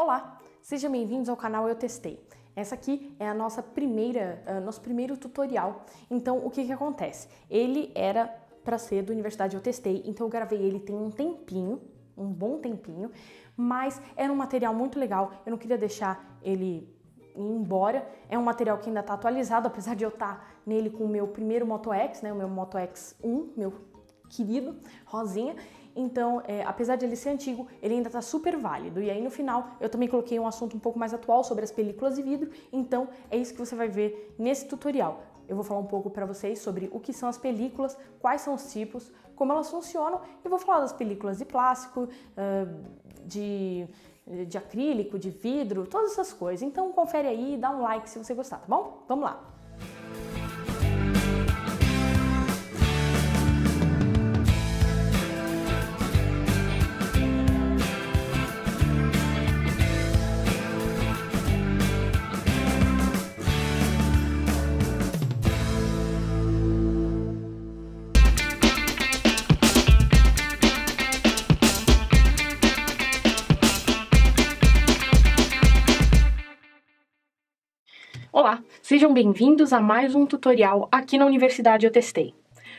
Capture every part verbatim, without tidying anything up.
Olá, sejam bem-vindos ao canal Eu Testei. Essa aqui é a nossa primeira, uh, nosso primeiro tutorial. Então, o que que acontece? Ele era para ser da Universidade Eu Testei, então eu gravei ele tem um tempinho, um bom tempinho, mas era um material muito legal, eu não queria deixar ele ir embora. É um material que ainda está atualizado, apesar de eu estar nele com o meu primeiro Moto X, né, o meu Moto X um, meu querido, Rosinha. Então, é, apesar de ele ser antigo, ele ainda está super válido. E aí no final eu também coloquei um assunto um pouco mais atual sobre as películas de vidro. Então é isso que você vai ver nesse tutorial. Eu vou falar um pouco para vocês sobre o que são as películas, quais são os tipos, como elas funcionam. E vou falar das películas de plástico, de, de acrílico, de vidro, todas essas coisas. Então confere aí e dá um like se você gostar, tá bom? Vamos lá! Olá, sejam bem-vindos a mais um tutorial aqui na Universidade Eu Testei.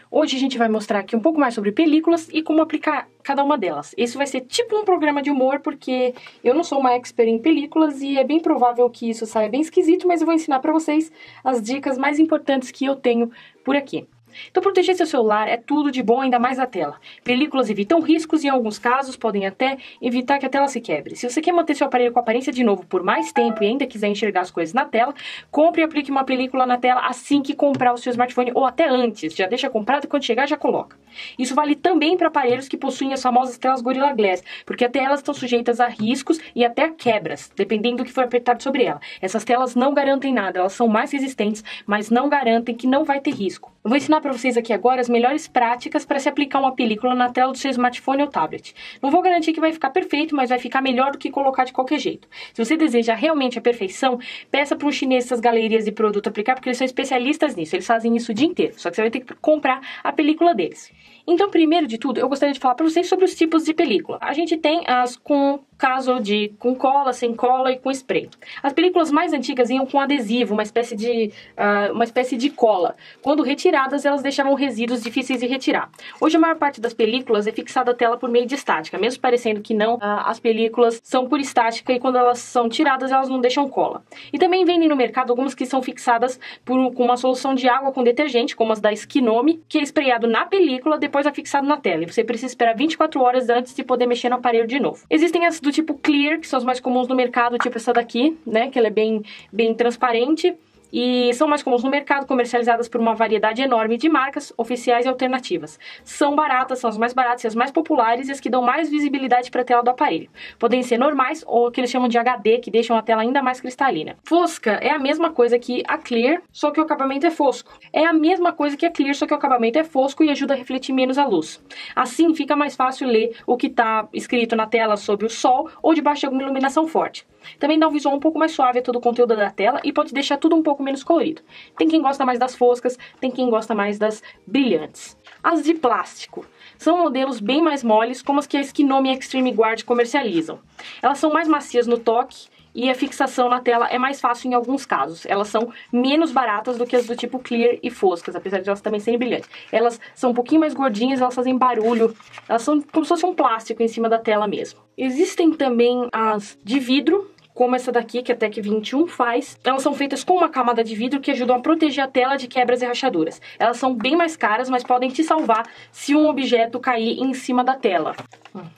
Hoje a gente vai mostrar aqui um pouco mais sobre películas e como aplicar cada uma delas. Isso vai ser tipo um programa de humor, porque eu não sou uma expert em películas e é bem provável que isso saia bem esquisito, mas eu vou ensinar para vocês as dicas mais importantes que eu tenho por aqui. Então, proteger seu celular é tudo de bom, ainda mais na tela. Películas evitam riscos e, em alguns casos, podem até evitar que a tela se quebre. Se você quer manter seu aparelho com aparência de novo por mais tempo e ainda quiser enxergar as coisas na tela, compre e aplique uma película na tela assim que comprar o seu smartphone ou até antes. Já deixa comprado e quando chegar já coloca. Isso vale também para aparelhos que possuem as famosas telas Gorilla Glass, porque até elas estão sujeitas a riscos e até a quebras, dependendo do que for apertado sobre ela. Essas telas não garantem nada, elas são mais resistentes, mas não garantem que não vai ter risco. Eu vou ensinar para vocês aqui agora as melhores práticas para se aplicar uma película na tela do seu smartphone ou tablet. Não vou garantir que vai ficar perfeito, mas vai ficar melhor do que colocar de qualquer jeito. Se você deseja realmente a perfeição, peça para um chinês essas galerias de produto aplicar, porque eles são especialistas nisso, eles fazem isso o dia inteiro, só que você vai ter que comprar a película deles. Então, primeiro de tudo, eu gostaria de falar para vocês sobre os tipos de película. A gente tem as com caso de com cola, sem cola e com spray. As películas mais antigas iam com adesivo, uma espécie de, uh, uma espécie de cola. Quando retiradas, elas deixavam resíduos difíceis de retirar. Hoje, a maior parte das películas é fixada à tela por meio de estática. Mesmo parecendo que não, uh, as películas são por estática e quando elas são tiradas, elas não deixam cola. E também vendem no mercado algumas que são fixadas por, com uma solução de água com detergente, como as da Skinomi, que é sprayado na película, depois afixado na tela, e você precisa esperar vinte e quatro horas antes de poder mexer no aparelho de novo. Existem as do tipo clear, que são as mais comuns no mercado, tipo essa daqui, né, que ela é bem, bem transparente, e são mais comuns no mercado, comercializadas por uma variedade enorme de marcas, oficiais e alternativas. São baratas, são as mais baratas e as mais populares e as que dão mais visibilidade para a tela do aparelho. Podem ser normais ou o que eles chamam de H D, que deixam a tela ainda mais cristalina. Fosca é a mesma coisa que a clear, só que o acabamento é fosco. É a mesma coisa que a clear, só que o acabamento é fosco e ajuda a refletir menos a luz. Assim fica mais fácil ler o que está escrito na tela sob o sol ou debaixo de alguma iluminação forte. Também dá um visual um pouco mais suave a todo o conteúdo da tela e pode deixar tudo um pouco menos colorido. Tem quem gosta mais das foscas, tem quem gosta mais das brilhantes. As de plástico são modelos bem mais moles, como as que a Skinomi Extreme Guard comercializam. Elas são mais macias no toque e a fixação na tela é mais fácil em alguns casos. Elas são menos baratas do que as do tipo clear e foscas, apesar de elas também serem brilhantes. Elas são um pouquinho mais gordinhas, elas fazem barulho, elas são como se fosse um plástico em cima da tela mesmo. Existem também as de vidro, como essa daqui, que a Tec vinte e um faz. Elas são feitas com uma camada de vidro que ajudam a proteger a tela de quebras e rachaduras. Elas são bem mais caras, mas podem te salvar se um objeto cair em cima da tela.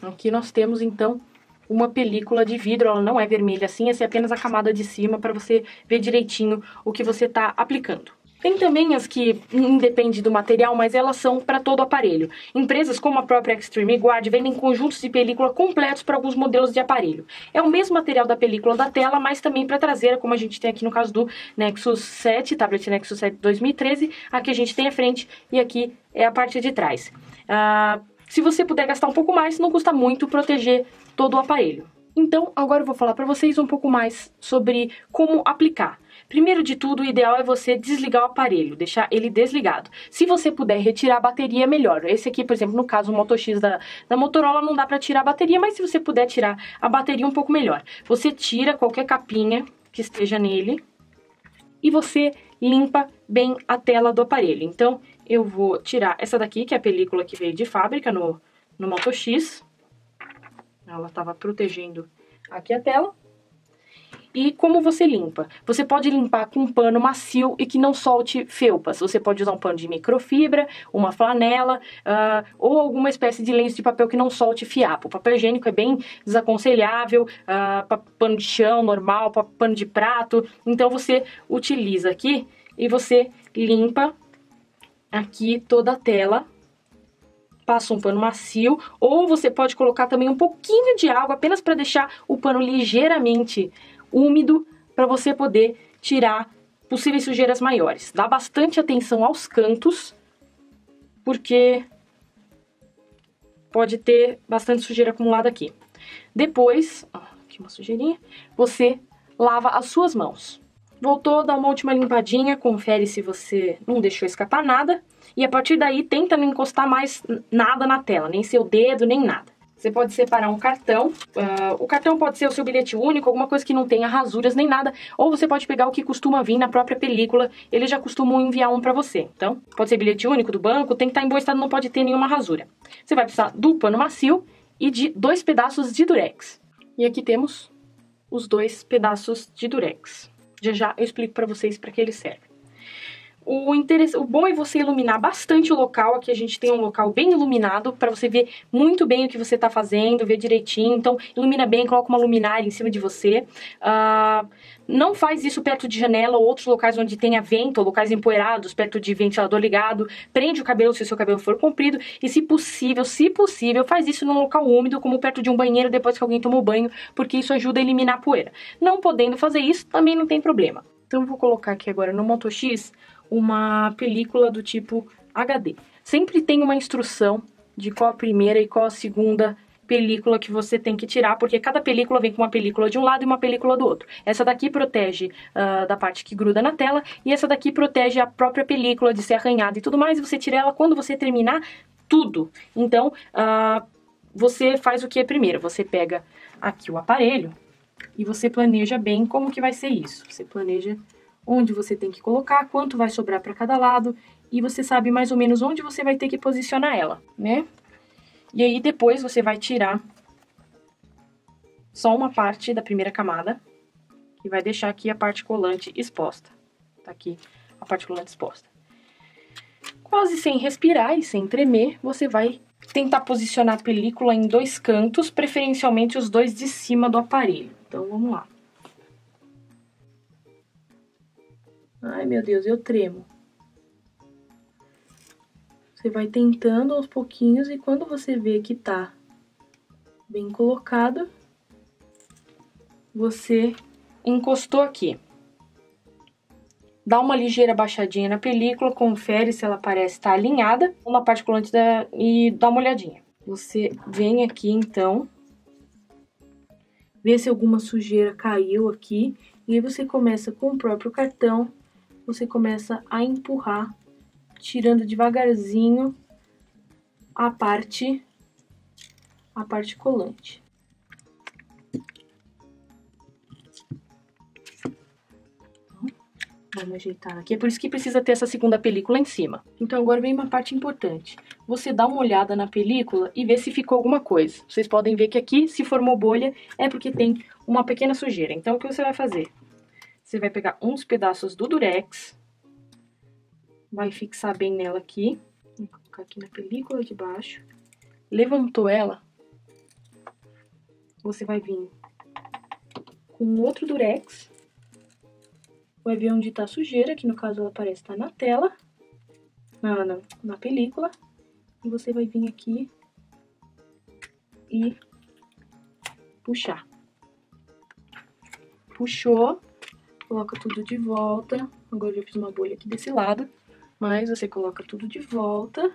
Aqui nós temos, então, uma película de vidro. Ela não é vermelha assim, essa é apenas a camada de cima para você ver direitinho o que você está aplicando. Tem também as que independe do material, mas elas são para todo aparelho. Empresas como a própria XtremeGuard vendem conjuntos de película completos para alguns modelos de aparelho. É o mesmo material da película da tela, mas também para traseira, como a gente tem aqui no caso do Nexus sete, tablet Nexus sete dois mil e treze. Aqui a gente tem a frente e aqui é a parte de trás. Ah, se você puder gastar um pouco mais, não custa muito proteger todo o aparelho. Então, agora eu vou falar para vocês um pouco mais sobre como aplicar. Primeiro de tudo, o ideal é você desligar o aparelho, deixar ele desligado. Se você puder retirar a bateria, melhor. Esse aqui, por exemplo, no caso, o Moto X da, da Motorola, não dá pra tirar a bateria, mas se você puder tirar a bateria, um pouco melhor. Você tira qualquer capinha que esteja nele e você limpa bem a tela do aparelho. Então, eu vou tirar essa daqui, que é a película que veio de fábrica no, no Moto X. Ela estava protegendo aqui a tela. E como você limpa? Você pode limpar com um pano macio e que não solte felpas. Você pode usar um pano de microfibra, uma flanela uh, ou alguma espécie de lenço de papel que não solte fiapo. O papel higiênico é bem desaconselhável, uh, pano de chão normal, pano de prato. Então você utiliza aqui e você limpa aqui toda a tela. Passa um pano macio, ou você pode colocar também um pouquinho de água apenas para deixar o pano ligeiramente úmido para você poder tirar possíveis sujeiras maiores. Dá bastante atenção aos cantos, porque pode ter bastante sujeira acumulada aqui. Depois, ó, aqui uma sujeirinha, você lava as suas mãos. Voltou, dá uma última limpadinha, confere se você não deixou escapar nada. E a partir daí, tenta não encostar mais nada na tela, nem seu dedo, nem nada. Você pode separar um cartão. Uh, o cartão pode ser o seu bilhete único, alguma coisa que não tenha rasuras nem nada. Ou você pode pegar o que costuma vir na própria película, eles já costumam enviar um pra você. Então, pode ser bilhete único do banco, tem que estar em bom estado, não pode ter nenhuma rasura. Você vai precisar do pano macio e de dois pedaços de durex. E aqui temos os dois pedaços de durex. Já já eu explico para vocês para que ele serve. O, o bom é você iluminar bastante o local. Aqui a gente tem um local bem iluminado para você ver muito bem o que você está fazendo, ver direitinho. Então, ilumina bem, coloca uma luminária em cima de você. Uh, não faz isso perto de janela ou outros locais onde tenha vento, locais empoeirados, perto de ventilador ligado. Prende o cabelo se o seu cabelo for comprido. E se possível, se possível, faz isso num local úmido, como perto de um banheiro depois que alguém tomou banho, porque isso ajuda a eliminar a poeira. Não podendo fazer isso, também não tem problema. Então, eu vou colocar aqui agora no Moto X uma película do tipo H D. Sempre tem uma instrução de qual a primeira e qual a segunda película que você tem que tirar, porque cada película vem com uma película de um lado e uma película do outro. Essa daqui protege uh, da parte que gruda na tela, e essa daqui protege a própria película de ser arranhada e tudo mais, e você tira ela quando você terminar tudo. Então, uh, você faz o que primeiro? Você pega aqui o aparelho, e você planeja bem como que vai ser isso. Você planeja onde você tem que colocar, quanto vai sobrar para cada lado. E você sabe mais ou menos onde você vai ter que posicionar ela, né? E aí depois você vai tirar só uma parte da primeira camada. E vai deixar aqui a parte colante exposta. Tá aqui a parte colante exposta. Quase sem respirar e sem tremer, você vai tentar posicionar a película em dois cantos, preferencialmente os dois de cima do aparelho. Então, vamos lá. Ai, meu Deus, eu tremo. Você vai tentando aos pouquinhos e quando você vê que tá bem colocado, você encostou aqui. Dá uma ligeira baixadinha na película, confere se ela parece estar alinhada ou na parte colante da... e dá uma olhadinha. Você vem aqui, então, vê se alguma sujeira caiu aqui, e aí você começa com o próprio cartão, você começa a empurrar, tirando devagarzinho a parte, a parte colante. Vamos ajeitar aqui, é por isso que precisa ter essa segunda película em cima. Então agora vem uma parte importante. Você dá uma olhada na película e vê se ficou alguma coisa. Vocês podem ver que aqui, se formou bolha, é porque tem uma pequena sujeira. Então o que você vai fazer? Você vai pegar uns pedaços do durex, vai fixar bem nela aqui, vou colocar aqui na película de baixo. Levantou ela, você vai vir com outro durex. Vai ver onde tá a sujeira, que no caso ela parece estar na tela, na, na, na película. E você vai vir aqui e puxar. Puxou, coloca tudo de volta. Agora eu fiz uma bolha aqui desse lado, mas você coloca tudo de volta.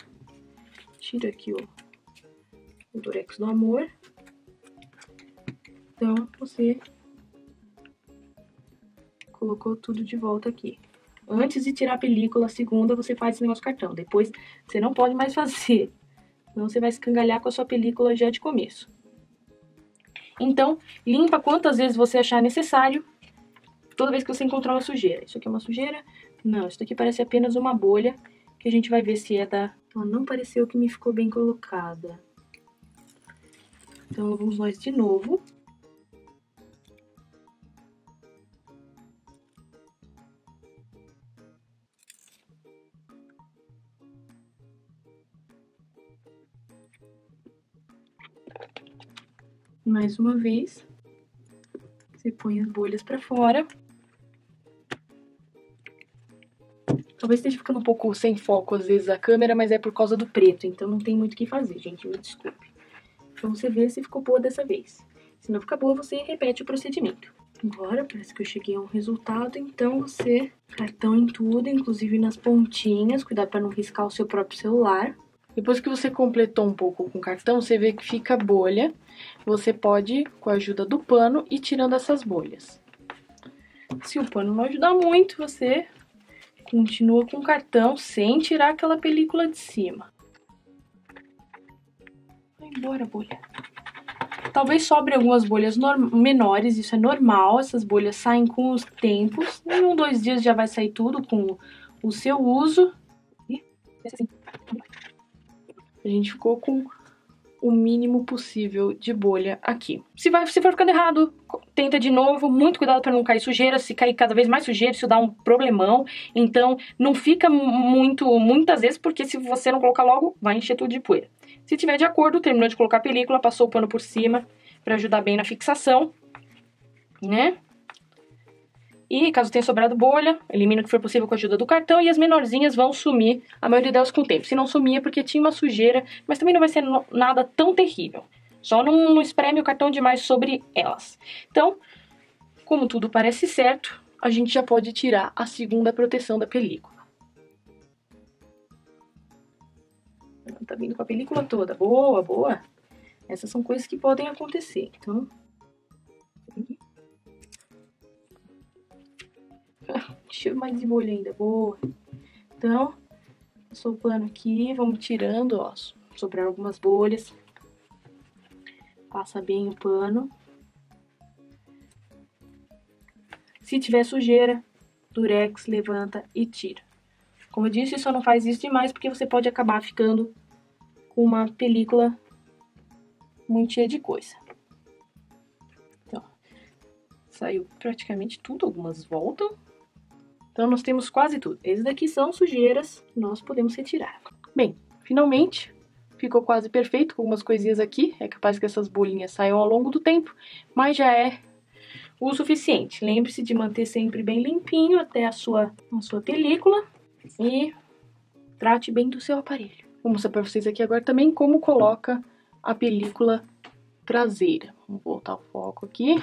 Tira aqui o, o durex do amor. Então, você colocou tudo de volta aqui. Antes de tirar a película, a segunda, você faz esse negócio do cartão. Depois, você não pode mais fazer. Senão, você vai escangalhar com a sua película já de começo. Então, limpa quantas vezes você achar necessário, toda vez que você encontrar uma sujeira. Isso aqui é uma sujeira? Não, isso daqui parece apenas uma bolha, que a gente vai ver se é da... Então, não pareceu que me ficou bem colocada. Então, vamos nós de novo. Mais uma vez, você põe as bolhas pra fora. Talvez esteja ficando um pouco sem foco, às vezes, a câmera, mas é por causa do preto, então não tem muito o que fazer, gente, me desculpe. Então você vê se ficou boa dessa vez. Se não ficar boa, você repete o procedimento. Agora, parece que eu cheguei a um resultado, então você... Cartão em tudo, inclusive nas pontinhas, cuidado pra não riscar o seu próprio celular. Depois que você completou um pouco com o cartão, você vê que fica bolha. Você pode, com a ajuda do pano, ir tirando essas bolhas. Se o pano não ajudar muito, você continua com o cartão sem tirar aquela película de cima. Vai embora, bolha. Talvez sobre algumas bolhas menores, isso é normal. Essas bolhas saem com os tempos. Em um, dois dias já vai sair tudo com o seu uso. E é assim. A gente ficou com o mínimo possível de bolha aqui. Se, vai, se for ficando errado, tenta de novo. Muito cuidado para não cair sujeira. Se cair cada vez mais sujeira, isso dá um problemão. Então, não fica muito, muitas vezes, porque se você não colocar logo, vai encher tudo de poeira. Se tiver de acordo, terminou de colocar a película, passou o pano por cima para ajudar bem na fixação, né? E caso tenha sobrado bolha, elimina o que for possível com a ajuda do cartão e as menorzinhas vão sumir, a maioria delas com o tempo. Se não sumia, porque tinha uma sujeira, mas também não vai ser nada tão terrível. Só não, não espreme o cartão demais sobre elas. Então, como tudo parece certo, a gente já pode tirar a segunda proteção da película. Tá vindo com a película toda. Boa, boa. Essas são coisas que podem acontecer, então... Deixa eu mais de bolha ainda, boa. Então, passou o pano aqui, vamos tirando, ó, sobrar algumas bolhas. Passa bem o pano. Se tiver sujeira, durex, levanta e tira. Como eu disse, só não faz isso demais, porque você pode acabar ficando com uma película muito cheia de coisa. Então, saiu praticamente tudo, algumas voltam. Então, nós temos quase tudo. Esses daqui são sujeiras que nós podemos retirar. Bem, finalmente, ficou quase perfeito com algumas coisinhas aqui. É capaz que essas bolinhas saiam ao longo do tempo, mas já é o suficiente. Lembre-se de manter sempre bem limpinho até a sua, a sua película e trate bem do seu aparelho. Vou mostrar para vocês aqui agora também como coloca a película traseira. Vamos voltar o foco aqui.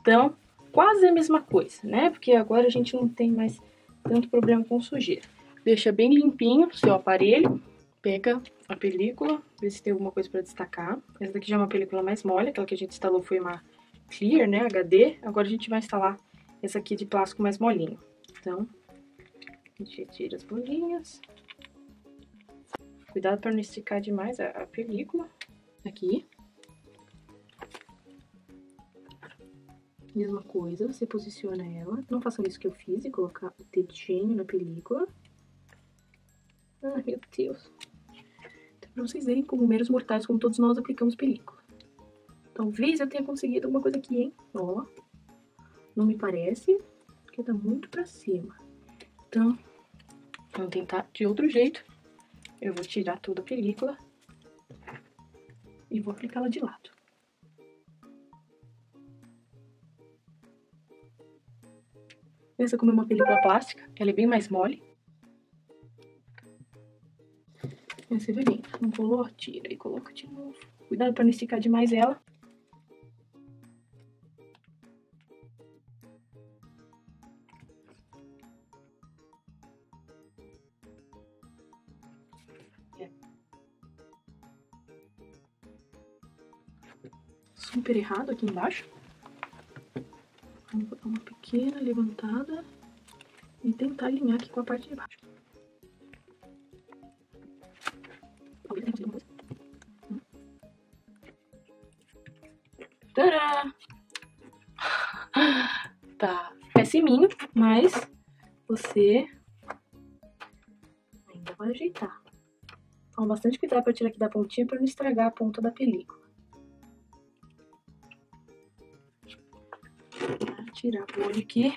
Então... Quase a mesma coisa, né? Porque agora a gente não tem mais tanto problema com sujeira. Deixa bem limpinho o seu aparelho. Pega a película, vê se tem alguma coisa pra destacar. Essa daqui já é uma película mais mole, aquela que a gente instalou foi uma clear, né? H D. Agora a gente vai instalar essa aqui de plástico mais molinho. Então, a gente retira as bolinhas. Cuidado pra não esticar demais a, a película. Aqui. Mesma coisa, você posiciona ela. Não façam isso que eu fiz e colocar o dedinho na película. Ai, meu Deus. Então, pra vocês verem como meros mortais, como todos nós, aplicamos película. Talvez eu tenha conseguido alguma coisa aqui, hein? Ó. Não me parece, porque tá muito pra cima. Então, vamos tentar de outro jeito. Eu vou tirar toda a película e vou aplicá-la de lado. Essa, como é uma película plástica, ela é bem mais mole. Aí você vai bem, não colou, tira e coloca de novo. Cuidado pra não esticar demais ela. super errado aqui embaixo. Vamos botar uma pequena levantada e tentar alinhar aqui com a parte de baixo. Tcharam! Tá péssiminho, mas você ainda vai ajeitar. Toma bastante cuidado para tirar aqui da pontinha para não estragar a ponta da película. Tirar a bolha aqui.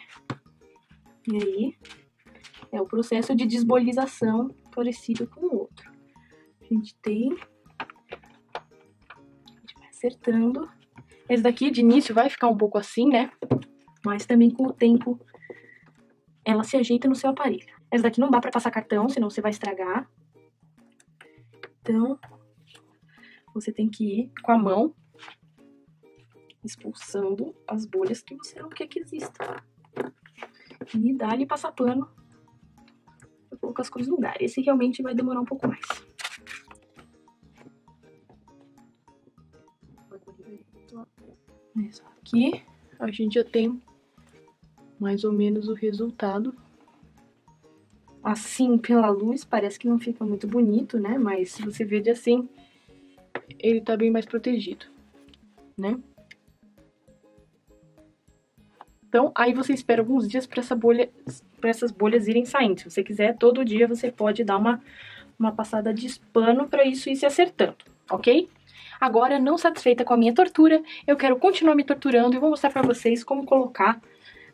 E aí, é o processo de desbolização parecido com o outro. A gente tem... A gente vai acertando. Esse daqui, de início, vai ficar um pouco assim, né? Mas também, com o tempo, ela se ajeita no seu aparelho. Essa daqui não dá pra passar cartão, senão você vai estragar. Então, você tem que ir com a mão expulsando as bolhas que você não quer que existam. E dá-lhe passar pano pra colocar as coisas no lugar. Esse realmente vai demorar um pouco mais. É só aqui. A gente já tem mais ou menos o resultado. Assim, pela luz, parece que não fica muito bonito, né? Mas se você vê de assim, ele tá bem mais protegido, né? Então, aí você espera alguns dias para essa bolha, para essas bolhas irem saindo. Se você quiser, todo dia você pode dar uma, uma passada de pano para isso ir se acertando, ok? Agora, não satisfeita com a minha tortura, eu quero continuar me torturando e vou mostrar para vocês como colocar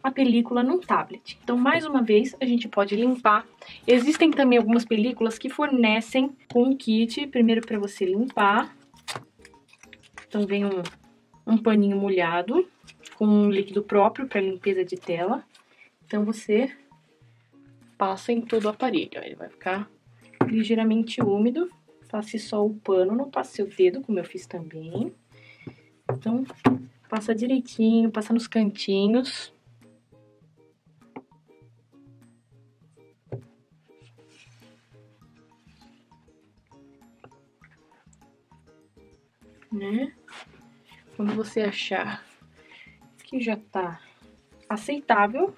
a película num tablet. Então, mais uma vez, a gente pode limpar. Existem também algumas películas que fornecem com um kit, primeiro para você limpar. Então, vem um, um paninho molhado com um líquido próprio para limpeza de tela. Então você passa em todo o aparelho. Ele vai ficar ligeiramente úmido. Passe só o pano, não passe o dedo, como eu fiz também. Então passa direitinho, passa nos cantinhos. Né? Quando você achar que já tá aceitável,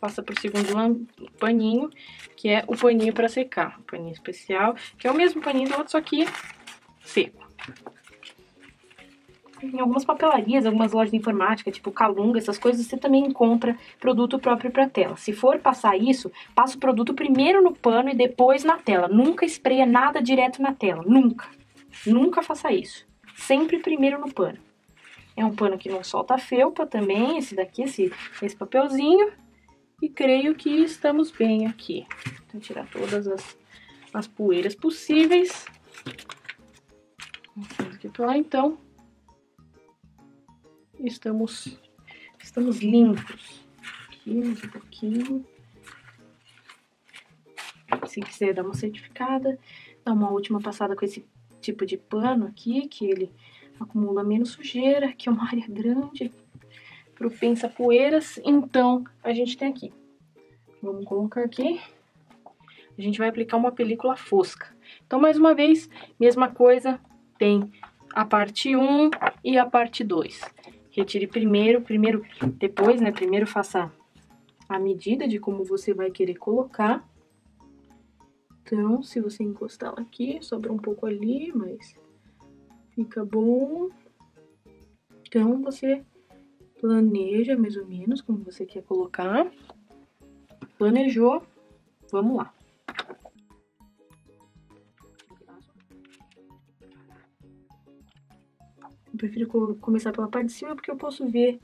passa pro segundo paninho, que é o paninho para secar, o paninho especial, que é o mesmo paninho do outro, só que seco. Em algumas papelarias, algumas lojas de informática, tipo Calunga, essas coisas, você também encontra produto próprio para tela. Se for passar isso, passa o produto primeiro no pano e depois na tela. Nunca espreia nada direto na tela, nunca. Nunca faça isso. Sempre primeiro no pano. É um pano que não solta felpa também, esse daqui, esse, esse papelzinho. E creio que estamos bem aqui. Vou tirar todas as, as poeiras possíveis. Então, estamos, estamos limpos. Aqui, mais um pouquinho. Se quiser dar uma certificada, dá uma última passada com esse tipo de pano aqui, que ele... acumula menos sujeira, que é uma área grande, propensa a poeiras. Então, a gente tem aqui. Vamos colocar aqui. A gente vai aplicar uma película fosca. Então, mais uma vez, mesma coisa. Tem a parte um e a parte dois. Retire primeiro, primeiro, depois, né? Primeiro faça a medida de como você vai querer colocar. Então, se você encostar ela aqui, sobra um pouco ali, mas... fica bom. Então, você planeja mais ou menos como você quer colocar. Planejou. Vamos lá. Eu prefiro começar pela parte de cima porque eu posso ver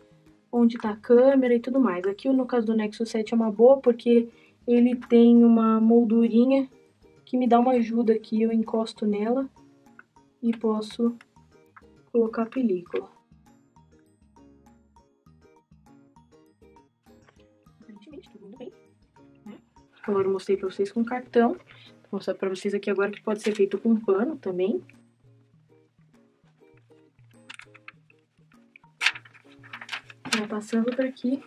onde tá a câmera e tudo mais. Aqui, no caso do Nexus sete, é uma boa porque ele tem uma moldurinha que me dá uma ajuda aqui. Eu encosto nela e posso colocar a película. Aparentemente, tudo bem, né? Como eu mostrei pra vocês com cartão, vou mostrar pra vocês aqui agora que pode ser feito com pano também. Vou passando para que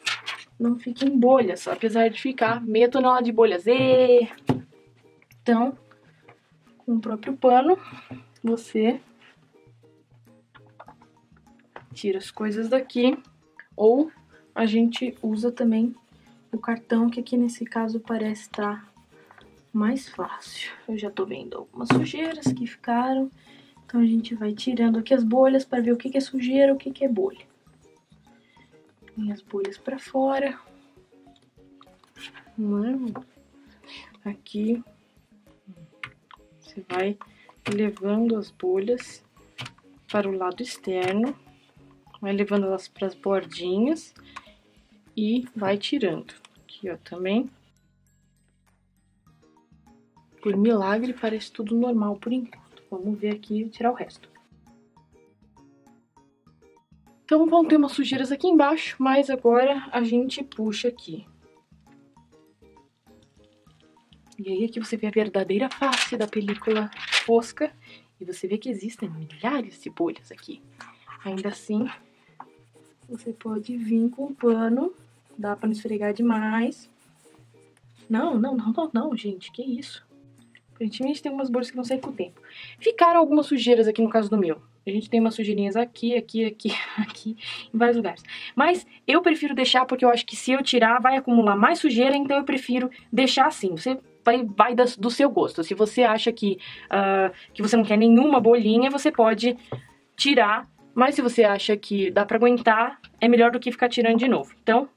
não fiquem bolhas, apesar de ficar meia tonelada de bolhas. E... então, com o próprio pano, você tira as coisas daqui, ou a gente usa também o cartão, que aqui nesse caso parece estar mais fácil. Eu já tô vendo algumas sujeiras que ficaram, então a gente vai tirando aqui as bolhas para ver o que que é sujeira, o que que é bolha. Põe as bolhas para fora. Mano, aqui você vai levando as bolhas para o lado externo, vai levando elas para as bordinhas e vai tirando. Aqui, ó, também. Por milagre, parece tudo normal por enquanto. Vamos ver aqui e tirar o resto. Então, vão ter umas sujeiras aqui embaixo, mas agora a gente puxa aqui. E aí aqui você vê a verdadeira face da película fosca. E você vê que existem milhares de bolhas aqui. Ainda assim, você pode vir com o pano. Dá pra não esfregar demais. Não, não, não, não, não, gente. Que isso? Aparentemente tem umas bolhas que não saem com o tempo. Ficaram algumas sujeiras aqui no caso do meu. A gente tem umas sujeirinhas aqui, aqui, aqui, aqui, em vários lugares. Mas eu prefiro deixar porque eu acho que se eu tirar vai acumular mais sujeira. Então eu prefiro deixar assim. Você... vai do seu gosto. Se você acha que, uh, que você não quer nenhuma bolinha, você pode tirar, mas se você acha que dá pra aguentar, é melhor do que ficar tirando de novo. Então,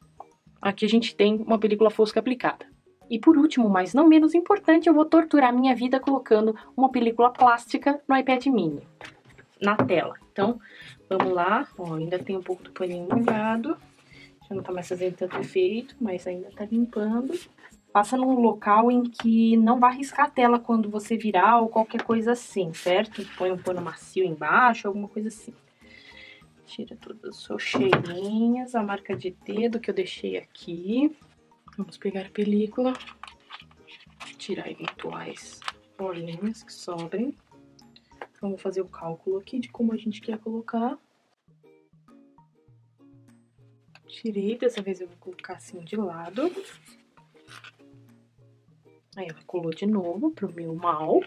aqui a gente tem uma película fosca aplicada. E por último, mas não menos importante, eu vou torturar minha vida colocando uma película plástica no iPad Mini, na tela. Então, vamos lá. Ó, ainda tem um pouco do paninho molhado. Já não tá mais fazendo tanto efeito, mas ainda tá limpando. Passa num local em que não vai riscar a tela quando você virar ou qualquer coisa assim, certo? Põe um pano macio embaixo, alguma coisa assim. Tira todas as sujeirinhas, a marca de dedo que eu deixei aqui. Vamos pegar a película, tirar eventuais bolinhas que sobrem. Vamos fazer o cálculo aqui de como a gente quer colocar. Tirei, dessa vez eu vou colocar assim de lado. Aí ela colou de novo, pro meu mal.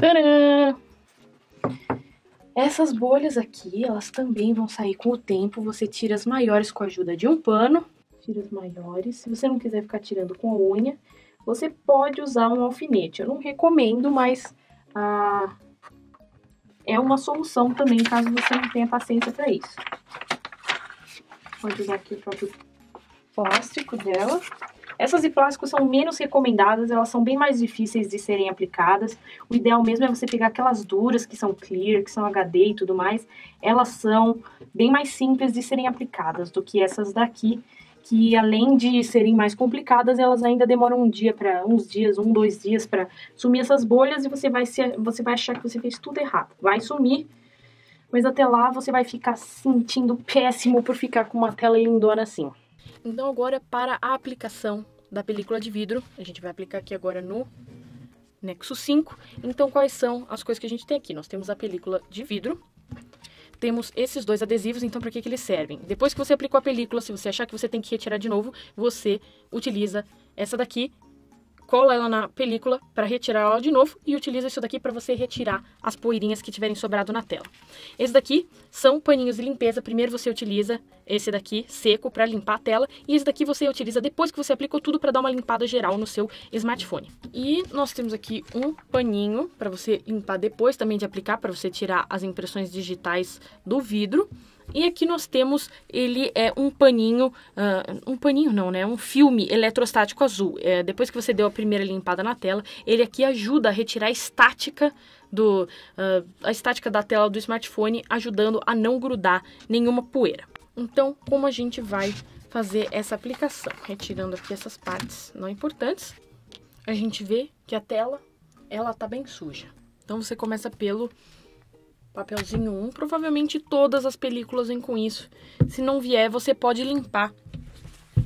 Tadã! Essas bolhas aqui, elas também vão sair com o tempo. Você tira as maiores com a ajuda de um pano. Tira as maiores. Se você não quiser ficar tirando com a unha, você pode usar um alfinete. Eu não recomendo, mas ah, é uma solução também, caso você não tenha paciência para isso. Pode usar aqui o próprio plástico dela. Essas de plástico são menos recomendadas, elas são bem mais difíceis de serem aplicadas. O ideal mesmo é você pegar aquelas duras que são clear, que são H D e tudo mais. Elas são bem mais simples de serem aplicadas do que essas daqui, que além de serem mais complicadas, elas ainda demoram um dia para uns dias, um, dois dias para sumir essas bolhas e você vai, se, você vai achar que você fez tudo errado. Vai sumir, mas até lá você vai ficar sentindo péssimo por ficar com uma tela lindona assim. Então agora para a aplicação da película de vidro, a gente vai aplicar aqui agora no Nexus cinco. Então quais são as coisas que a gente tem aqui? Nós temos a película de vidro, temos esses dois adesivos, então para que que eles servem? Depois que você aplicou a película, se você achar que você tem que retirar de novo, você utiliza essa daqui, cola ela na película para retirar ela de novo e utiliza isso daqui para você retirar as poeirinhas que tiverem sobrado na tela. Esses daqui são paninhos de limpeza. Primeiro você utiliza esse daqui seco para limpar a tela e esse daqui você utiliza depois que você aplicou tudo para dar uma limpada geral no seu smartphone. E nós temos aqui um paninho para você limpar depois também de aplicar, para você tirar as impressões digitais do vidro. E aqui nós temos, ele é um paninho, uh, um paninho não, né? Um filme eletrostático azul. É, depois que você deu a primeira limpada na tela, ele aqui ajuda a retirar a estática, do, uh, a estática da tela do smartphone, ajudando a não grudar nenhuma poeira. Então, como a gente vai fazer essa aplicação? Retirando aqui essas partes não importantes, a gente vê que a tela, ela tá bem suja. Então, você começa pelo... papelzinho um, provavelmente todas as películas vêm com isso. Se não vier, você pode limpar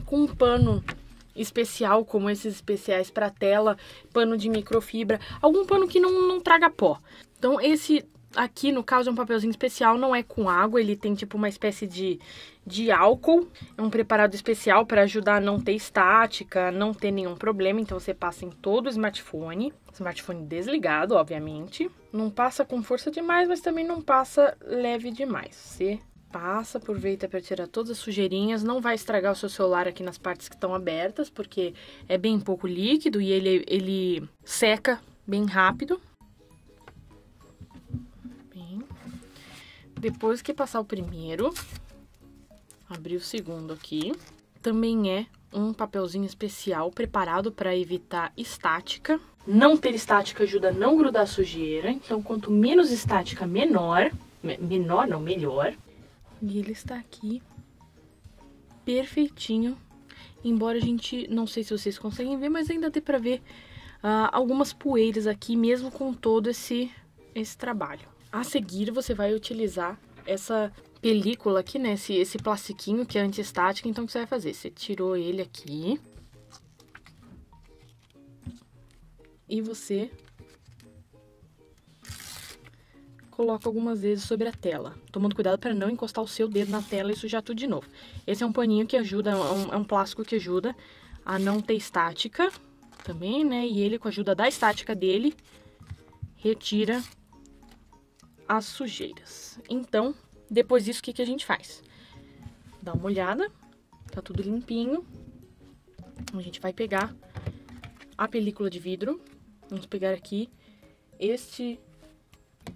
com um pano especial, como esses especiais para tela, pano de microfibra, algum pano que não, não traga pó. Então esse aqui, no caso, é um papelzinho especial, não é com água, ele tem tipo uma espécie de, de álcool, é um preparado especial para ajudar a não ter estática, não ter nenhum problema, então você passa em todo o smartphone, smartphone desligado, obviamente, não passa com força demais, mas também não passa leve demais, você passa, aproveita para tirar todas as sujeirinhas, não vai estragar o seu celular aqui nas partes que estão abertas, porque é bem pouco líquido e ele, ele seca bem rápido. Depois que passar o primeiro, abrir o segundo aqui. Também é um papelzinho especial preparado para evitar estática. Não ter estática ajuda a não grudar sujeira. Então, quanto menos estática, menor. Menor não, melhor. E ele está aqui perfeitinho. Embora a gente, não sei se vocês conseguem ver, mas ainda dê para ver uh, algumas poeiras aqui, mesmo com todo esse, esse trabalho. A seguir, você vai utilizar essa película aqui, né? Esse, esse plastiquinho que é antiestática. Então, o que você vai fazer? Você tirou ele aqui. E você coloca algumas vezes sobre a tela. Tomando cuidado para não encostar o seu dedo na tela e sujar tudo de novo. Esse é um paninho que ajuda, é um, é um plástico que ajuda a não ter estática também, né? E ele, com a ajuda da estática dele, retira as sujeiras. Então, depois disso, o que, que a gente faz? Dá uma olhada, tá tudo limpinho. A gente vai pegar a película de vidro. Vamos pegar aqui este,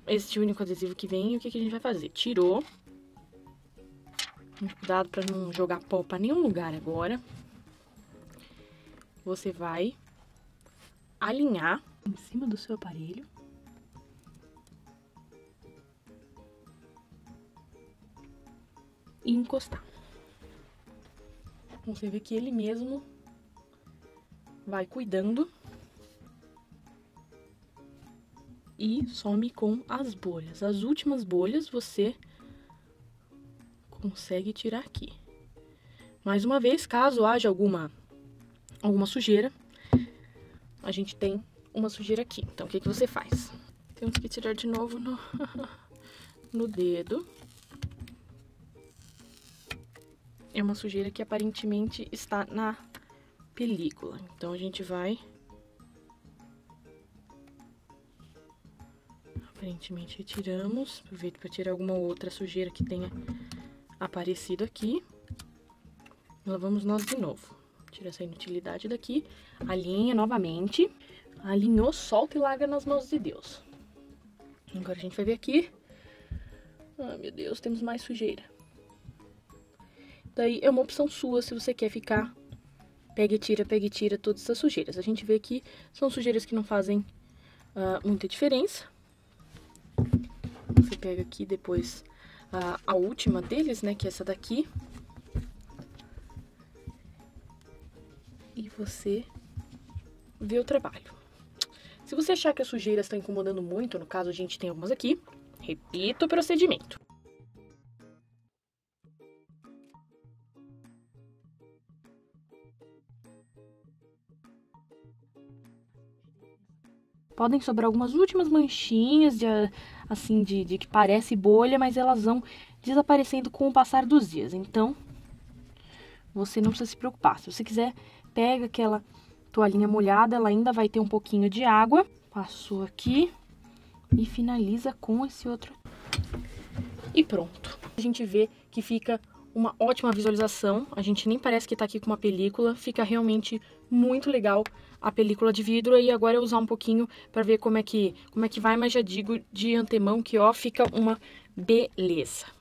este único adesivo que vem. E o que, que a gente vai fazer? Tirou. Cuidado para não jogar pó para nenhum lugar agora. Você vai alinhar em cima do seu aparelho. E encostar. Você vê que ele mesmo vai cuidando e some com as bolhas. As últimas bolhas você consegue tirar aqui. Mais uma vez, caso haja alguma, alguma sujeira, a gente tem uma sujeira aqui. Então, o que, que você faz? Temos que tirar de novo no, no dedo. É uma sujeira que aparentemente está na película. Então, a gente vai... Aparentemente, retiramos. Aproveito para tirar alguma outra sujeira que tenha aparecido aqui. Lavamos nós de novo. Tira essa inutilidade daqui. Alinha novamente. Alinhou, solta e larga nas mãos de Deus. Agora, a gente vai ver aqui. Ai, meu Deus, temos mais sujeira. Daí é uma opção sua, se você quer ficar, pega e tira, pega e tira todas essas sujeiras. A gente vê que são sujeiras que não fazem uh, muita diferença. Você pega aqui depois uh, a última deles, né, que é essa daqui. E você vê o trabalho. Se você achar que as sujeiras estão incomodando muito, no caso a gente tem algumas aqui, repita o procedimento. Podem sobrar algumas últimas manchinhas, de, assim, de, de que parece bolha, mas elas vão desaparecendo com o passar dos dias. Então, você não precisa se preocupar. Se você quiser, pega aquela toalhinha molhada, ela ainda vai ter um pouquinho de água. Passou aqui e finaliza com esse outro. E pronto. A gente vê que fica uma ótima visualização. A gente nem parece que tá aqui com uma película. Fica realmente muito legal a película de vidro. E agora eu vou usar um pouquinho para ver como é que, como é que vai, mas já digo de antemão que, ó, fica uma beleza.